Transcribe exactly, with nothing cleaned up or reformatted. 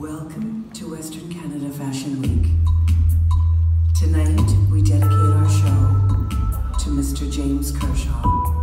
Welcome to Western Canada Fashion Week. Tonight, we dedicate our show to Mister James Kershaw.